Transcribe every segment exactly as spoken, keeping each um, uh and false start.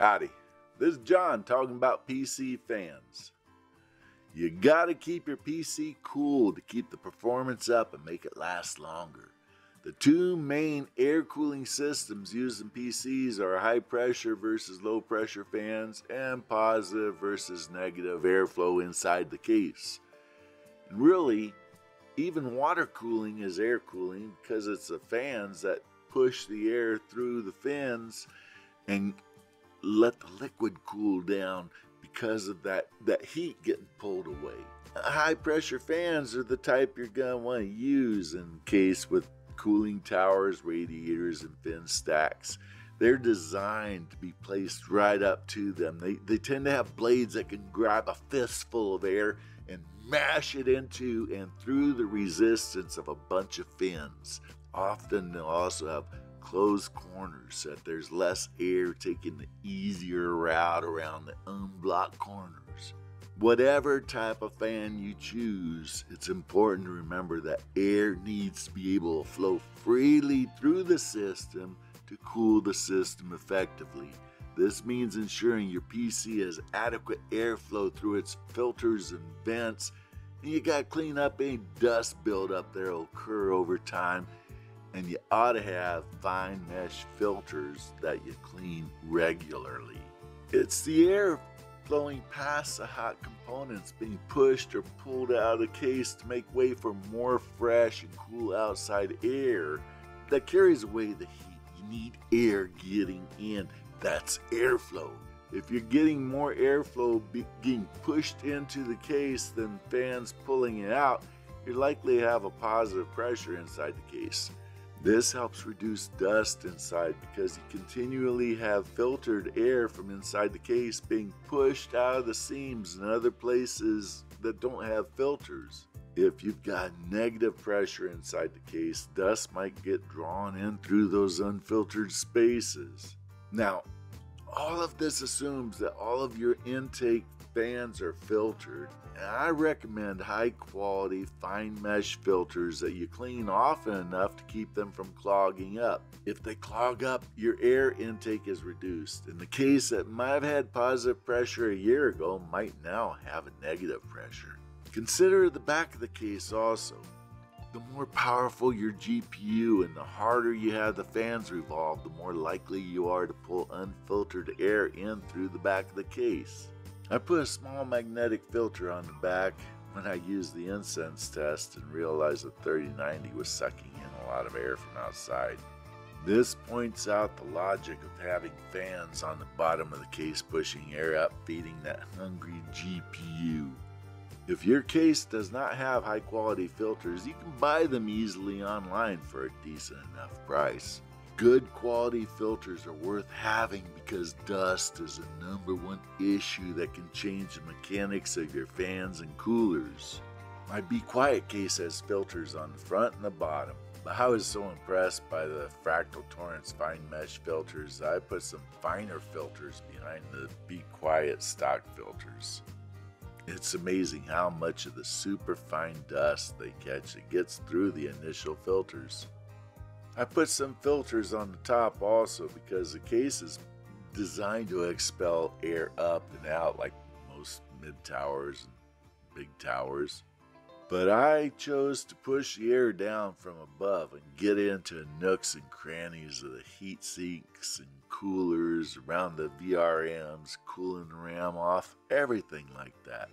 Howdy, this is John talking about P C fans. You gotta keep your P C cool to keep the performance up and make it last longer. The two main air cooling systems used in P Cs are high pressure versus low pressure fans and positive versus negative airflow inside the case. And really, even water cooling is air cooling because it's the fans that push the air through the fins and let the liquid cool down because of that that heat getting pulled away. High pressure fans are the type you're gonna want to use in case with cooling towers, radiators, and fin stacks. They're designed to be placed right up to them. They, they tend to have blades that can grab a fistful of air and mash it into and through the resistance of a bunch of fins. Often they'll also have closed corners so that there's less air taking the easier route around the unblocked corners. Whatever type of fan you choose, it's important to remember that air needs to be able to flow freely through the system to cool the system effectively. This means ensuring your P C has adequate airflow through its filters and vents, and you gotta clean up any dust buildup that will occur over time. And you ought to have fine mesh filters that you clean regularly. It's the air flowing past the hot components being pushed or pulled out of the case to make way for more fresh and cool outside air that carries away the heat. You need air getting in. That's airflow. If you're getting more airflow being pushed into the case than fans pulling it out, you're likely to have a positive pressure inside the case. This helps reduce dust inside because you continually have filtered air from inside the case being pushed out of the seams and other places that don't have filters. If you've got negative pressure inside the case, dust might get drawn in through those unfiltered spaces. Now, all of this assumes that all of your intake fans are filtered, and I recommend high quality fine mesh filters that you clean often enough to keep them from clogging up. If they clog up, your air intake is reduced, and the case that might have had positive pressure a year ago might now have a negative pressure. Consider the back of the case also. The more powerful your G P U and the harder you have the fans revolve, the more likely you are to pull unfiltered air in through the back of the case. I put a small magnetic filter on the back when I used the incense test and realized the thirty ninety was sucking in a lot of air from outside. This points out the logic of having fans on the bottom of the case pushing air up, feeding that hungry G P U. If your case does not have high quality filters, you can buy them easily online for a decent enough price. Good quality filters are worth having because dust is the number one issue that can change the mechanics of your fans and coolers. My Be Quiet case has filters on the front and the bottom, but I was so impressed by the Fractal Torrent's fine mesh filters that I put some finer filters behind the Be Quiet stock filters. It's amazing how much of the super fine dust they catch that gets through the initial filters. I put some filters on the top also because the case is designed to expel air up and out like most mid towers and big towers. But I chose to push the air down from above and get into nooks and crannies of the heat sinks and coolers, around the V R Ms, cooling the RAM off, everything like that.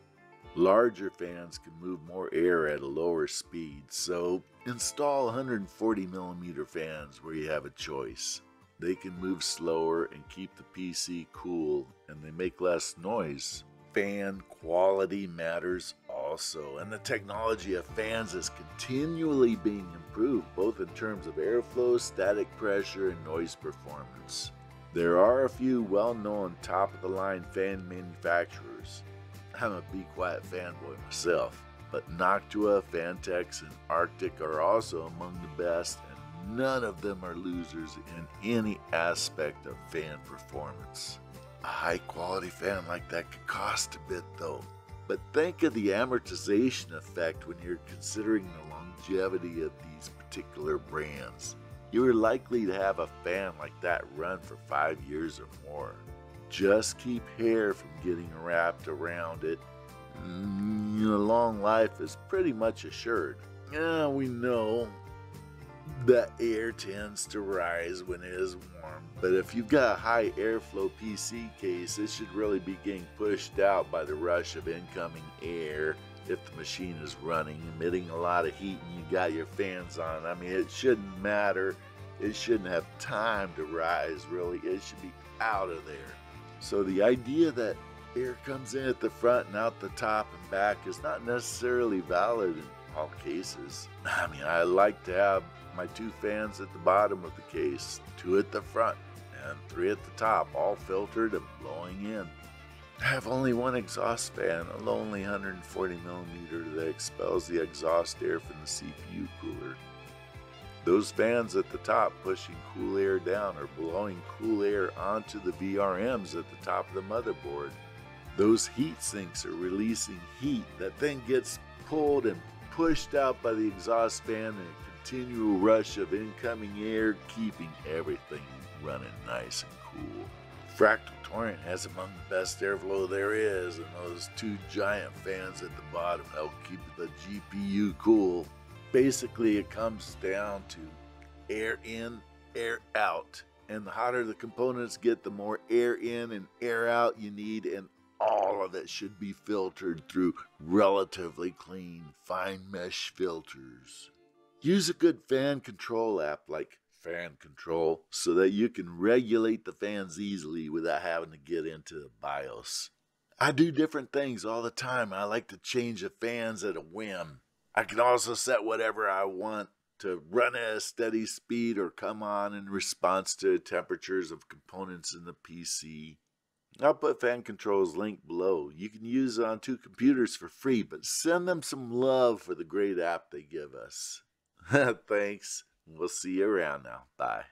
Larger fans can move more air at a lower speed, so install one hundred forty millimeter fans where you have a choice. They can move slower and keep the P C cool, and they make less noise. Fan quality matters also, and the technology of fans is continually being improved, both in terms of airflow, static pressure, and noise performance. There are a few well-known top-of-the-line fan manufacturers. I'm a Be Quiet fanboy myself, but Noctua, Phanteks, and Arctic are also among the best, and none of them are losers in any aspect of fan performance. A high-quality fan like that could cost a bit, though. But think of the amortization effect when you're considering the longevity of these particular brands. You are likely to have a fan like that run for five years or more. Just keep hair from getting wrapped around it. A long life is pretty much assured. Yeah, we know that air tends to rise when it is warm, but if you've got a high airflow P C case, it should really be getting pushed out by the rush of incoming air. If the machine is running, emitting a lot of heat, and you got your fans on, I mean, it shouldn't matter. It shouldn't have time to rise, really. It should be out of there. So the idea that air comes in at the front and out the top and back is not necessarily valid in all cases. I mean, I like to have my two fans at the bottom of the case, two at the front and three at the top, all filtered and blowing in. I have only one exhaust fan, a lonely one hundred forty millimeter that expels the exhaust air from the C P U cooler. Those fans at the top pushing cool air down or blowing cool air onto the V R Ms at the top of the motherboard. Those heat sinks are releasing heat that then gets pulled and pushed out by the exhaust fan and a continual rush of incoming air, keeping everything running nice and cool. Fractal Torrent has among the best airflow there is, and those two giant fans at the bottom help keep the G P U cool. Basically, it comes down to air in, air out, and the hotter the components get, the more air in and air out you need, and all of it should be filtered through relatively clean, fine mesh filters. Use a good fan control app like Fan Control so that you can regulate the fans easily without having to get into the BIOS. I do different things all the time. I like to change the fans at a whim. I can also set whatever I want to run at a steady speed or come on in response to temperatures of components in the P C. I'll put Fan Control's link below. You can use it on two computers for free, but send them some love for the great app they give us. Thanks. We'll see you around now. Bye.